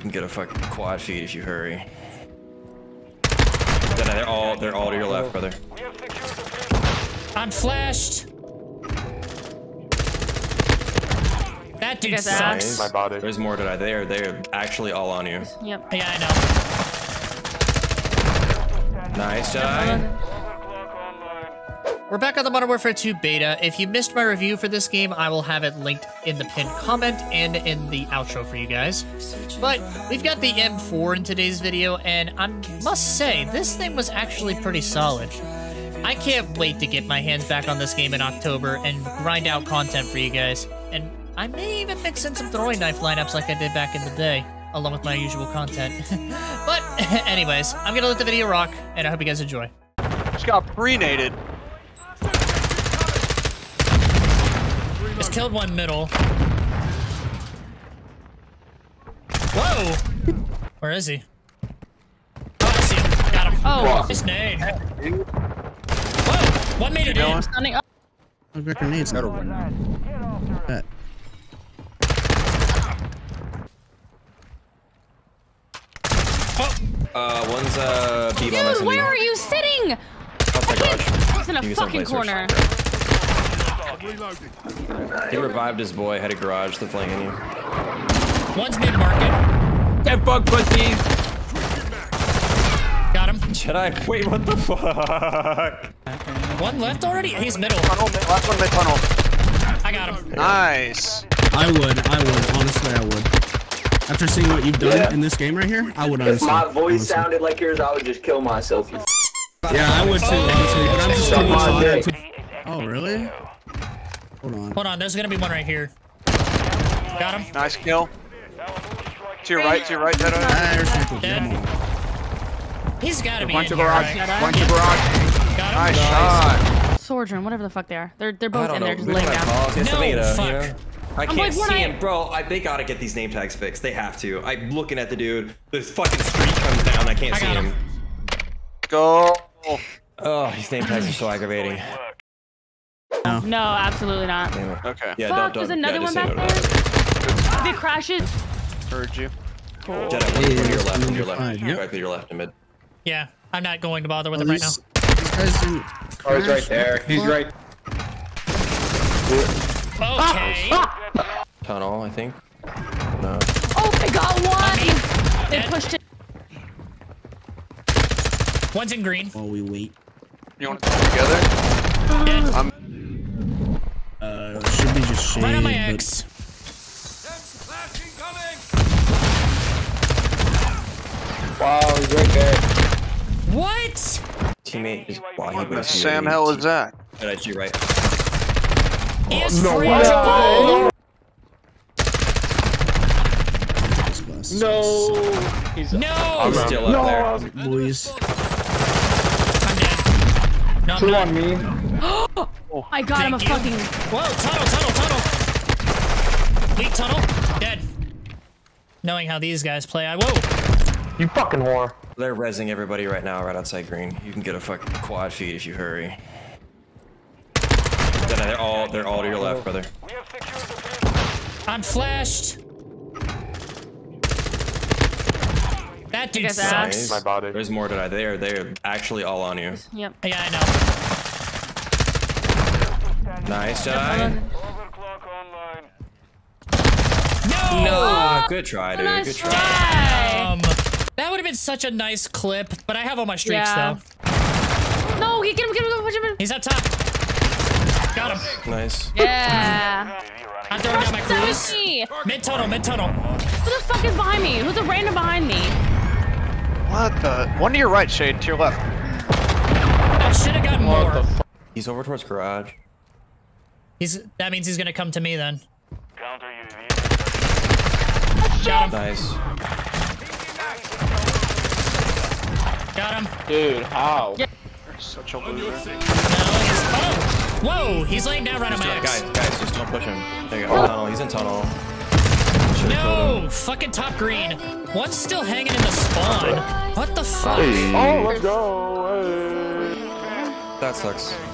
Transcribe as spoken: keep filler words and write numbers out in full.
You can get a fucking quad feed if you hurry. No, no, they're all they're all to your left, brother. I'm flashed. That dude sucks. My body. There's more to die. They're they're actually all on you. Yep. Yeah, I know. Nice die. We're back on the Modern Warfare two beta. If you missed my review for this game, I will have it linked in the pinned comment and in the outro for you guys. But we've got the M four in today's video, and I must say, this thing was actually pretty solid. I can't wait to get my hands back on this game in October and grind out content for you guys. And I may even mix in some throwing knife lineups like I did back in the day, along with my usual content. But anyways, I'm gonna let the video rock, and I hope you guys enjoy. Just got pre-nated. Just killed one middle. Whoa! Where is he? Oh, I see him. Got him. Oh, nice nade. Whoa! One made it in. Stunning. I got grenades. That'll win. That. Oh. Uh, one's uh. Dude, where are you sitting? I can't. He's in a he fucking corner. He revived his boy. Had a garage to flanking you. One's mid market. Get bug pussies. Got him. Jedi. Wait, what the fuck? One left already? He's middle. Tunnel, last one mid tunnel. I got him. Nice. I would, I would, honestly I would. After seeing what you've done yeah. in this game right here, I would honestly. If my voice honestly. sounded like yours, I would just kill myself. You yeah, I would too. Oh, I'm just oh, really? Hold on. Hold on, there's gonna be one right here. Got him. Nice kill. To your right, to your right, Jedi. Ah, dead. He's gotta be in here, right? Bunch of barrage. Nice shot. Sordron, whatever the fuck they are. They're, they're both in know. there just laying down. No, beta, fuck. You know? I I'm can't like, see him, I... bro. I, they gotta get these name tags fixed. They have to. I'm looking at the dude. This fucking street comes down. I can't I see him. him. Go. Oh, these name tags are so aggravating. No, no absolutely not. Damn. Okay. Yeah, fuck, don't, don't, there's another yeah, one back no, there. No. If it crashes. Heard you. Cool. Jedi, yeah, from your left, from your left. Right, yep. Back to your left and mid. Yeah, I'm not going to bother with him right now. Oh, he's right there. He's right. Okay. Ah! Tunnel, I think. No. Oh my god, one! They pushed it. One's in green. While we wait. You want to come together? Dead. I'm... Uh, should be just shade, right on my X. But... Wow, he's right there. What? Teammate is blocking me. Sam, hell is that? And I see right. He is no way! No. no. He's no. I'm still no. up there. No. Boys. I'm dead. No, I'm Two on me. Oh, I got him a fucking. Whoa! Tunnel! Tunnel! Tunnel! Weak tunnel. Dead. Knowing how these guys play, I whoa. You fucking whore. They're rezzing everybody right now, right outside green. You can get a fucking quad feed if you hurry. No, no, they're all they're all to your left, brother. I'm flashed. That dude sucks. My body. There's more to die. They're they're actually all on you. Yep. Yeah, I know. Nice die. No. No. Good try, dude. Good try. Damn. That would have been such a nice clip, but I have all my streaks yeah. though. No, get him, get him, get him. He's up top. Got him. Nice. Yeah. I'm throwing down my cruise. Mid tunnel, mid tunnel. Who the fuck is behind me? Who's a random behind me? What the? One to your right, Shade. To your left. I should have gotten what more. The he's over towards garage. He's. That means he's gonna come to me then. Counter U A V. Got him. Nice. Got him. Dude, how? Yeah. You're such a loser. No, he's, oh! Whoa, he's laying down right on my ass. Guys, guys, just don't push him. There you go. Oh. Tunnel, he's in tunnel. Should've no! Fucking top green. One's still hanging in the spawn. What the fuck? Hey. Oh, let's go. Hey. That sucks.